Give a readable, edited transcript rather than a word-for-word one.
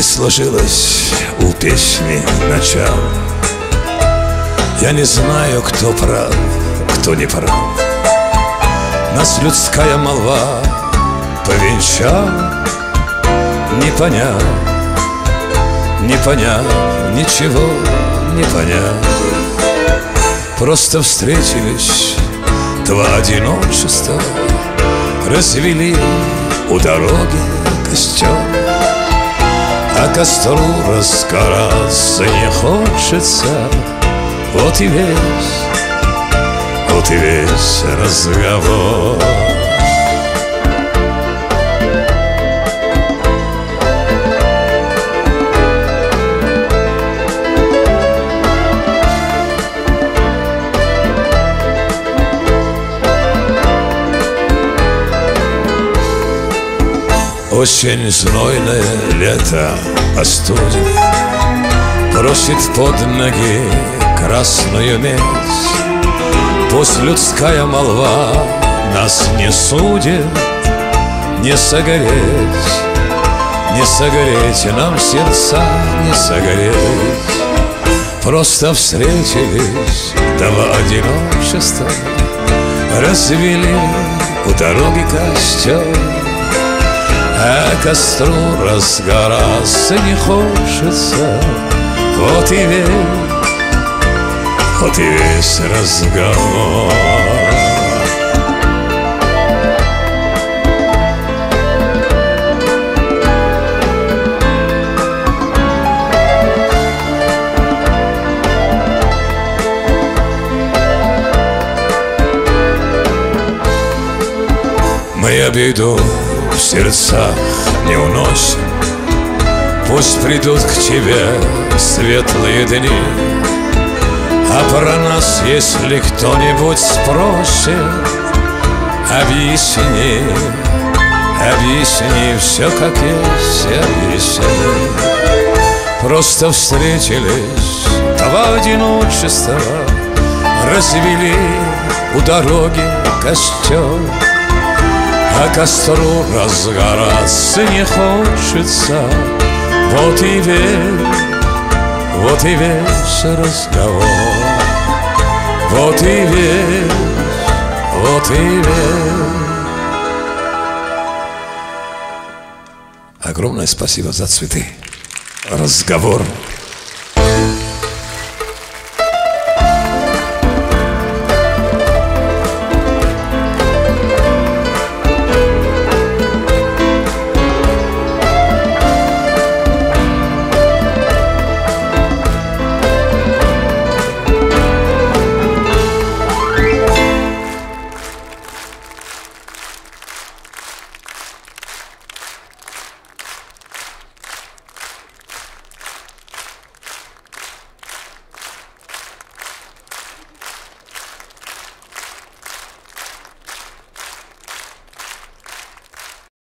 не сложилось у песни начало. Я не знаю, кто прав, кто не прав. Нас людская молва повенчала, не поняв, не поняв, ничего не поняв. Просто встретились два одиночества, развели у дороги костер, а костру разгораться не хочется. Вот и весь разговор. Очень знойное лето остудит, бросит под ноги красную медь. Пусть людская молва нас не судит, не согореть, не согореть нам сердца, не согореть. Просто встретились два одиночества, развели у дороги костер, а костру разгораться не хочется. Вот и весь разговор. Мы обиду в сердцах не уносим, пусть придут к тебе светлые дни. А про нас, если кто-нибудь спросит, объясни, объясни все как есть, объясни. Просто встретились два одиночества, развели у дороги костер, а костру разгораться не хочется. Вот и весь разговор. Вот и весь. Огромное спасибо за цветы. Разговор.